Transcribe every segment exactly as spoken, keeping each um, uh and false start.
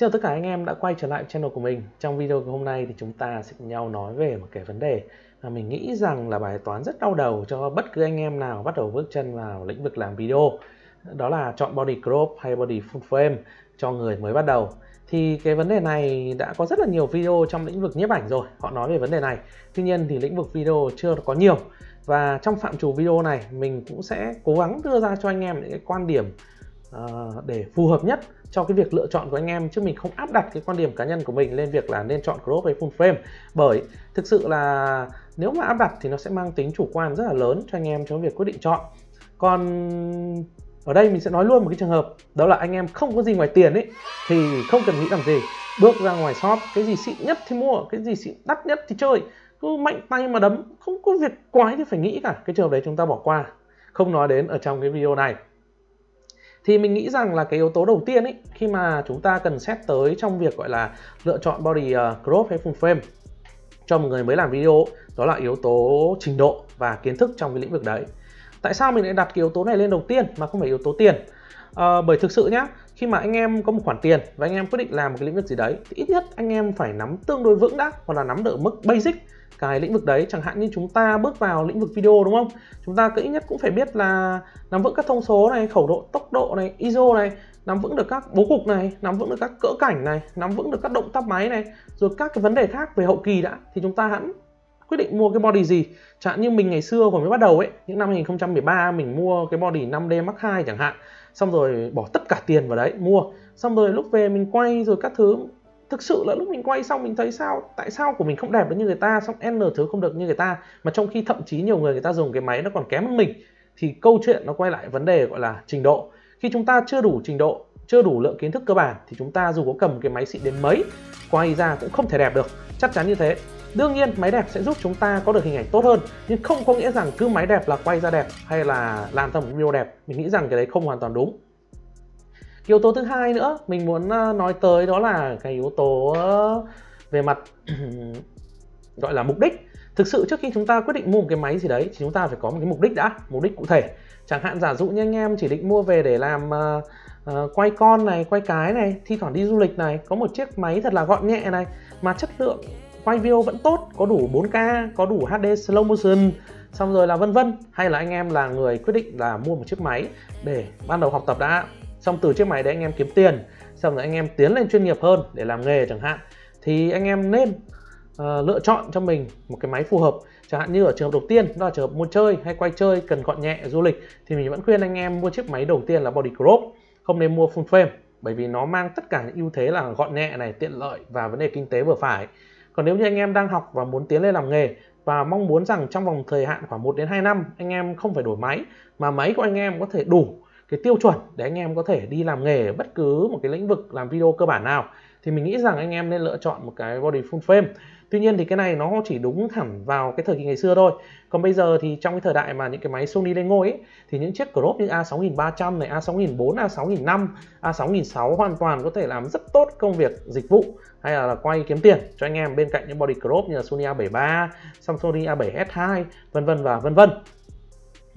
Xin chào tất cả anh em đã quay trở lại channel của mình. Trong video hôm nay thì chúng ta sẽ cùng nhau nói về một cái vấn đề mà mình nghĩ rằng là bài toán rất đau đầu cho bất cứ anh em nào bắt đầu bước chân vào lĩnh vực làm video. Đó là chọn body crop hay body full frame cho người mới bắt đầu. Thì cái vấn đề này đã có rất là nhiều video trong lĩnh vực nhiếp ảnh rồi, họ nói về vấn đề này. Tuy nhiên thì lĩnh vực video chưa có nhiều. Và trong phạm trù video này mình cũng sẽ cố gắng đưa ra cho anh em những cái quan điểm Uh, để phù hợp nhất cho cái việc lựa chọn của anh em, chứ mình không áp đặt cái quan điểm cá nhân của mình lên việc là nên chọn crop hay full frame, bởi thực sự là nếu mà áp đặt thì nó sẽ mang tính chủ quan rất là lớn cho anh em trong việc quyết định chọn. Còn ở đây mình sẽ nói luôn một cái trường hợp, đó là anh em không có gì ngoài tiền ấy thì không cần nghĩ làm gì, bước ra ngoài shop, cái gì xịn nhất thì mua, cái gì xịn đắt nhất thì chơi, cứ mạnh tay mà đấm, không có việc quái thì phải nghĩ cả. Cái trường hợp đấy chúng ta bỏ qua, không nói đến ở trong cái video này. Thì mình nghĩ rằng là cái yếu tố đầu tiên ấy, khi mà chúng ta cần xét tới trong việc gọi là lựa chọn body uh, crop hay full frame cho một người mới làm video, đó là yếu tố trình độ và kiến thức trong cái lĩnh vực đấy. Tại sao mình lại đặt cái yếu tố này lên đầu tiên mà không phải yếu tố tiền? Uh, bởi thực sự nhá, khi mà anh em có một khoản tiền và anh em quyết định làm một cái lĩnh vực gì đấy thì ít nhất anh em phải nắm tương đối vững đã, hoặc là nắm được mức basic cái lĩnh vực đấy. Chẳng hạn như chúng ta bước vào lĩnh vực video đúng không? Chúng ta cứ ít nhất cũng phải biết là nắm vững các thông số này, khẩu độ, tốc độ này, i ét ô này, nắm vững được các bố cục này, nắm vững được các cỡ cảnh này, nắm vững được các động tác máy này, rồi các cái vấn đề khác về hậu kỳ đã, thì chúng ta hẳn quyết định mua cái body gì. Chẳng hạn như mình ngày xưa hồi mới bắt đầu ấy, những năm hai nghìn không trăm mười ba mình mua cái body năm D Mark hai chẳng hạn, xong rồi bỏ tất cả tiền vào đấy mua, xong rồi lúc về mình quay rồi các thứ, thực sự là lúc mình quay xong mình thấy sao, tại sao của mình không đẹp đến như người ta, xong n thứ không được như người ta, mà trong khi thậm chí nhiều người người ta dùng cái máy nó còn kém hơn mình. Thì câu chuyện nó quay lại vấn đề gọi là trình độ. Khi chúng ta chưa đủ trình độ, chưa đủ lượng kiến thức cơ bản thì chúng ta dù có cầm cái máy xịn đến mấy, quay ra cũng không thể đẹp được, chắc chắn như thế. Đương nhiên máy đẹp sẽ giúp chúng ta có được hình ảnh tốt hơn, nhưng không có nghĩa rằng cứ máy đẹp là quay ra đẹp hay là làm ra một video đẹp. Mình nghĩ rằng cái đấy không hoàn toàn đúng. Yếu tố thứ hai nữa mình muốn nói tới, đó là cái yếu tố về mặt gọi là mục đích. Thực sự trước khi chúng ta quyết định mua một cái máy gì đấy thì chúng ta phải có một cái mục đích đã, mục đích cụ thể. Chẳng hạn giả dụ như anh em chỉ định mua về để làm uh, uh, quay con này, quay cái này, thi thoảng đi du lịch này, có một chiếc máy thật là gọn nhẹ này mà chất lượng quay video vẫn tốt, có đủ bốn K, có đủ hát đê slow motion, xong rồi là vân vân. Hay là anh em là người quyết định là mua một chiếc máy để ban đầu học tập đã, xong từ chiếc máy đấy anh em kiếm tiền, xong rồi anh em tiến lên chuyên nghiệp hơn để làm nghề chẳng hạn, thì anh em nên uh, lựa chọn cho mình một cái máy phù hợp. Chẳng hạn như ở trường hợp đầu tiên, đó là trường hợp mua chơi hay quay chơi cần gọn nhẹ du lịch, thì mình vẫn khuyên anh em mua chiếc máy đầu tiên là body crop, không nên mua full frame, bởi vì nó mang tất cả những ưu thế là gọn nhẹ này, tiện lợi và vấn đề kinh tế vừa phải. Còn nếu như anh em đang học và muốn tiến lên làm nghề và mong muốn rằng trong vòng thời hạn khoảng một đến hai năm anh em không phải đổi máy, mà máy của anh em có thể đủ cái tiêu chuẩn để anh em có thể đi làm nghề ở bất cứ một cái lĩnh vực làm video cơ bản nào, thì mình nghĩ rằng anh em nên lựa chọn một cái body full frame. Tuy nhiên thì cái này nó chỉ đúng thẳng vào cái thời kỳ ngày xưa thôi. Còn bây giờ thì trong cái thời đại mà những cái máy Sony lên ngôi ấy, thì những chiếc crop như A sáu ba không không này, A sáu bốn không không, A sáu năm không không, A sáu sáu không không hoàn toàn có thể làm rất tốt công việc dịch vụ hay là, là quay kiếm tiền cho anh em, bên cạnh những body crop như là Sony A bảy ba, Samsung A bảy S hai vân vân và vân vân.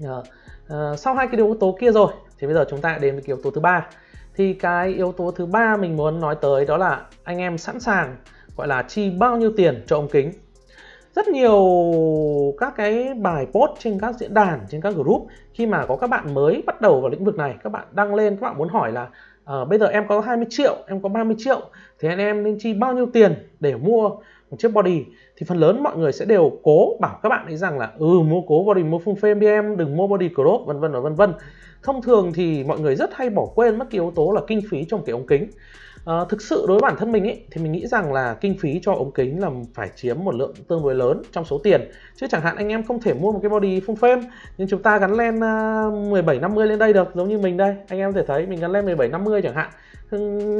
Uh, sau hai cái yếu tố kia rồi thì bây giờ chúng ta đến với yếu tố thứ ba. Thì cái yếu tố thứ ba mình muốn nói tới, đó là anh em sẵn sàng gọi là chi bao nhiêu tiền cho ống kính. Rất nhiều các cái bài post trên các diễn đàn, trên các group, khi mà có các bạn mới bắt đầu vào lĩnh vực này, các bạn đăng lên, các bạn muốn hỏi là uh, bây giờ em có hai mươi triệu, em có ba mươi triệu thì anh em nên chi bao nhiêu tiền để mua một chiếc body. Thì phần lớn mọi người sẽ đều cố bảo các bạn ấy rằng là ừ mua cố body, mua full frame đi em, đừng mua body crop vân vân và vân vân. Thông thường thì mọi người rất hay bỏ quên mất cái yếu tố là kinh phí trong cái ống kính. À, thực sự đối với bản thân mình ấy, thì mình nghĩ rằng là kinh phí cho ống kính là phải chiếm một lượng tương đối lớn trong số tiền. Chứ chẳng hạn anh em không thể mua một cái body full frame, nhưng chúng ta gắn len mười bảy năm mươi lên đây được, giống như mình đây. Anh em có thể thấy mình gắn len mười bảy năm mươi chẳng hạn,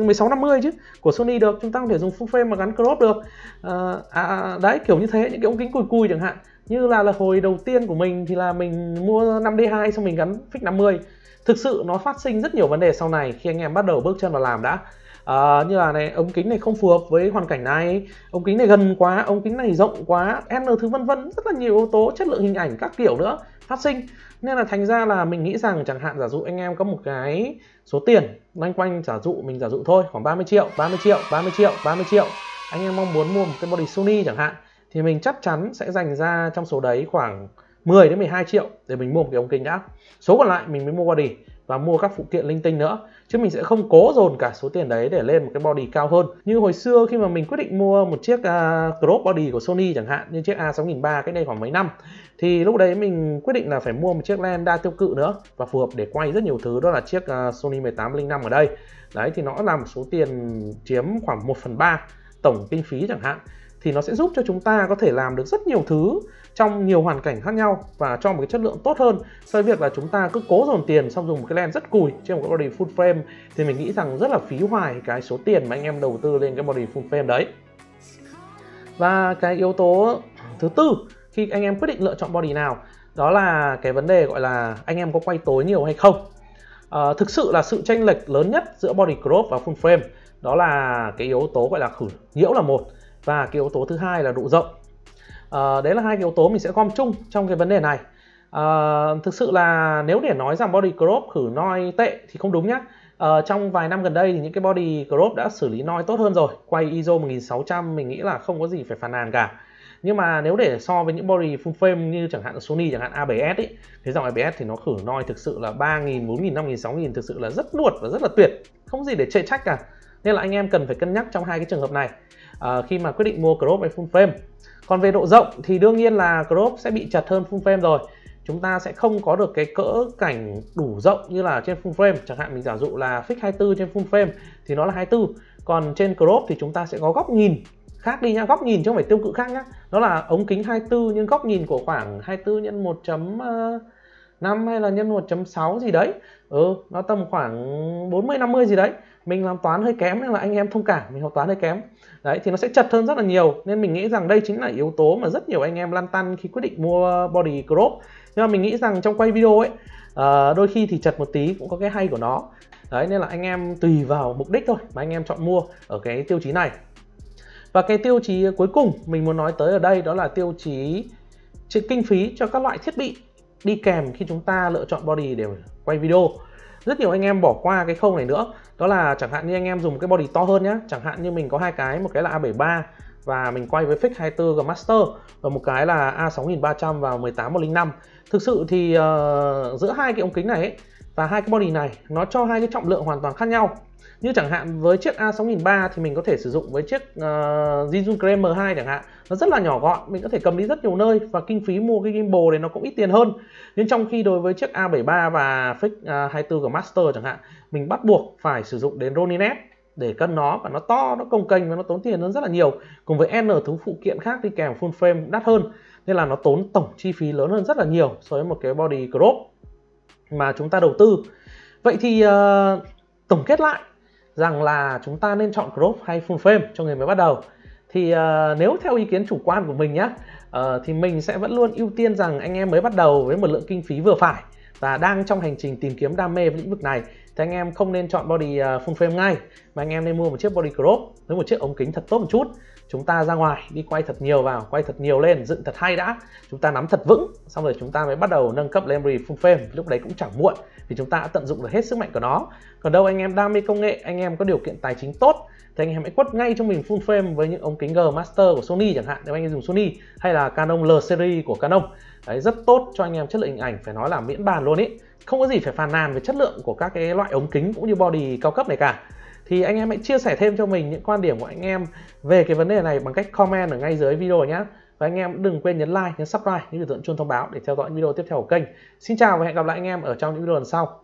mười sáu năm mươi chứ, của Sony được. Chúng ta không thể dùng full frame mà gắn crop được. À, à, đấy, kiểu như thế, những cái ống kính cùi cùi chẳng hạn. Như là, là hồi đầu tiên của mình thì là mình mua năm D hai xong mình gắn fix năm mươi. Thực sự nó phát sinh rất nhiều vấn đề sau này khi anh em bắt đầu bước chân vào làm đã. à, như là này, ống kính này không phù hợp với hoàn cảnh này, ống kính này gần quá, ống kính này rộng quá, n thứ vân vân, rất là nhiều yếu tố, chất lượng hình ảnh các kiểu nữa phát sinh. Nên là thành ra là mình nghĩ rằng chẳng hạn giả dụ anh em có một cái số tiền loanh quanh, giả dụ mình giả dụ thôi khoảng ba mươi triệu, ba mươi triệu, ba mươi triệu, ba mươi triệu, anh em mong muốn mua một cái body Sony chẳng hạn, thì mình chắc chắn sẽ dành ra trong số đấy khoảng mười đến mười hai triệu để mình mua một cái ống kính đã. Số còn lại mình mới mua body và mua các phụ kiện linh tinh nữa, chứ mình sẽ không cố dồn cả số tiền đấy để lên một cái body cao hơn. Như hồi xưa khi mà mình quyết định mua một chiếc uh, crop body của Sony chẳng hạn, như chiếc A sáu nghìn ba trăm cái đây khoảng mấy năm, thì lúc đấy mình quyết định là phải mua một chiếc lens đa tiêu cự nữa và phù hợp để quay rất nhiều thứ, đó là chiếc uh, Sony một tám không năm ở đây. Đấy thì nó là một số tiền chiếm khoảng một phần ba tổng kinh phí chẳng hạn, thì nó sẽ giúp cho chúng ta có thể làm được rất nhiều thứ trong nhiều hoàn cảnh khác nhau và cho một cái chất lượng tốt hơn so với việc là chúng ta cứ cố dồn tiền xong dùng một cái lens rất cùi trên một cái body full frame, thì mình nghĩ rằng rất là phí hoài cái số tiền mà anh em đầu tư lên cái body full frame đấy. Và cái yếu tố thứ tư khi anh em quyết định lựa chọn body nào, đó là cái vấn đề gọi là anh em có quay tối nhiều hay không. À, thực sự là sự chênh lệch lớn nhất giữa body crop và full frame đó là cái yếu tố gọi là khử nhiễu là một, và cái yếu tố thứ hai là độ rộng. À, đấy là hai cái yếu tố mình sẽ gom chung trong cái vấn đề này. À, thực sự là nếu để nói rằng body crop khử noi tệ thì không đúng nhá. À, trong vài năm gần đây thì những cái body crop đã xử lý noi tốt hơn rồi, quay i ét ô một nghìn sáu trăm mình nghĩ là không có gì phải phàn nàn cả. Nhưng mà nếu để so với những body full frame như chẳng hạn Sony, chẳng hạn a bê ét ấy, thế dòng a bê ét thì nó khử noi thực sự là ba nghìn, bốn nghìn, năm nghìn, sáu nghìn, thực sự là rất nuột và rất là tuyệt, không gì để chê trách cả. Nên là anh em cần phải cân nhắc trong hai cái trường hợp này à, khi mà quyết định mua crop hay full frame. Còn về độ rộng thì đương nhiên là crop sẽ bị chật hơn full frame rồi. Chúng ta sẽ không có được cái cỡ cảnh đủ rộng như là trên full frame. Chẳng hạn mình giả dụ là fix hai mươi tư trên full frame thì nó là hai mươi tư. Còn trên crop thì chúng ta sẽ có góc nhìn khác đi nhá, góc nhìn chứ không phải tiêu cự khác nhá. Nó là ống kính hai mươi tư nhưng góc nhìn của khoảng hai mươi tư nhân một chấm năm hay là nhân một chấm sáu gì đấy. Ừ, nó tầm khoảng bốn mươi năm mươi gì đấy. Mình làm toán hơi kém nên là anh em thông cảm, mình học toán hơi kém. Đấy thì nó sẽ chật hơn rất là nhiều, nên mình nghĩ rằng đây chính là yếu tố mà rất nhiều anh em lăn tăn khi quyết định mua body crop. Nhưng mà mình nghĩ rằng trong quay video ấy, đôi khi thì chật một tí cũng có cái hay của nó. Đấy nên là anh em tùy vào mục đích thôi mà anh em chọn mua ở cái tiêu chí này. Và cái tiêu chí cuối cùng mình muốn nói tới ở đây đó là tiêu chí kinh phí cho các loại thiết bị đi kèm khi chúng ta lựa chọn body để quay video. Rất nhiều anh em bỏ qua cái khâu này nữa, đó là chẳng hạn như anh em dùng cái body to hơn nhé. Chẳng hạn như mình có hai cái, một cái là A bảy ba và mình quay với fix hai mươi tư G Master, và một cái là A sáu nghìn ba trăm và một tám một không năm. Thực sự thì uh, giữa hai cái ống kính này ấy, và hai cái body này nó cho hai cái trọng lượng hoàn toàn khác nhau. Như chẳng hạn với chiếc A sáu nghìn ba trăm thì mình có thể sử dụng với chiếc uh, Zhiyun Crane M hai chẳng hạn. Nó rất là nhỏ gọn, mình có thể cầm đi rất nhiều nơi và kinh phí mua cái gimbal này nó cũng ít tiền hơn. Nhưng trong khi đối với chiếc A bảy ba và fix uh, hai mươi tư của Master chẳng hạn, mình bắt buộc phải sử dụng đến Ronin S để cân nó, và nó to, nó công kênh và nó tốn tiền hơn rất là nhiều. Cùng với N thứ phụ kiện khác đi kèm full frame đắt hơn, nên là nó tốn tổng chi phí lớn hơn rất là nhiều so với một cái body crop mà chúng ta đầu tư. Vậy thì uh, tổng kết lại rằng là chúng ta nên chọn crop hay full frame cho người mới bắt đầu. Thì uh, nếu theo ý kiến chủ quan của mình nhé, uh, thì mình sẽ vẫn luôn ưu tiên rằng anh em mới bắt đầu với một lượng kinh phí vừa phải và đang trong hành trình tìm kiếm đam mê với lĩnh vực này, thì anh em không nên chọn body uh, full frame ngay, mà anh em nên mua một chiếc body crop với một chiếc ống kính thật tốt một chút. Chúng ta ra ngoài đi quay thật nhiều vào, quay thật nhiều lên, dựng thật hay đã, chúng ta nắm thật vững, xong rồi chúng ta mới bắt đầu nâng cấp lên body full frame. Lúc đấy cũng chẳng muộn vì chúng ta đã tận dụng được hết sức mạnh của nó. Còn đâu anh em đam mê công nghệ, anh em có điều kiện tài chính tốt, thì anh em hãy quất ngay cho mình full frame với những ống kính G Master của Sony chẳng hạn, nếu anh em dùng Sony, hay là Canon L-Series của Canon. Đấy, rất tốt cho anh em chất lượng hình ảnh, phải nói là miễn bàn luôn ý. Không có gì phải phàn nàn về chất lượng của các cái loại ống kính cũng như body cao cấp này cả. Thì anh em hãy chia sẻ thêm cho mình những quan điểm của anh em về cái vấn đề này bằng cách comment ở ngay dưới video nhé. Và anh em đừng quên nhấn like, nhấn subscribe, nhấn biểu tượng chuông thông báo để theo dõi những video tiếp theo của kênh. Xin chào và hẹn gặp lại anh em ở trong những video lần sau.